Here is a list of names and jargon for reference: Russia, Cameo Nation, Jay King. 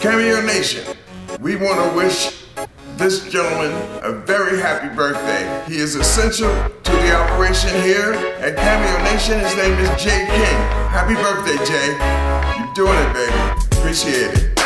Cameo Nation, we want to wish this gentleman a very happy birthday. He is essential to the operation here at Cameo Nation. His name is Jay King. Happy birthday, Jay. You're doing it, baby. Appreciate it.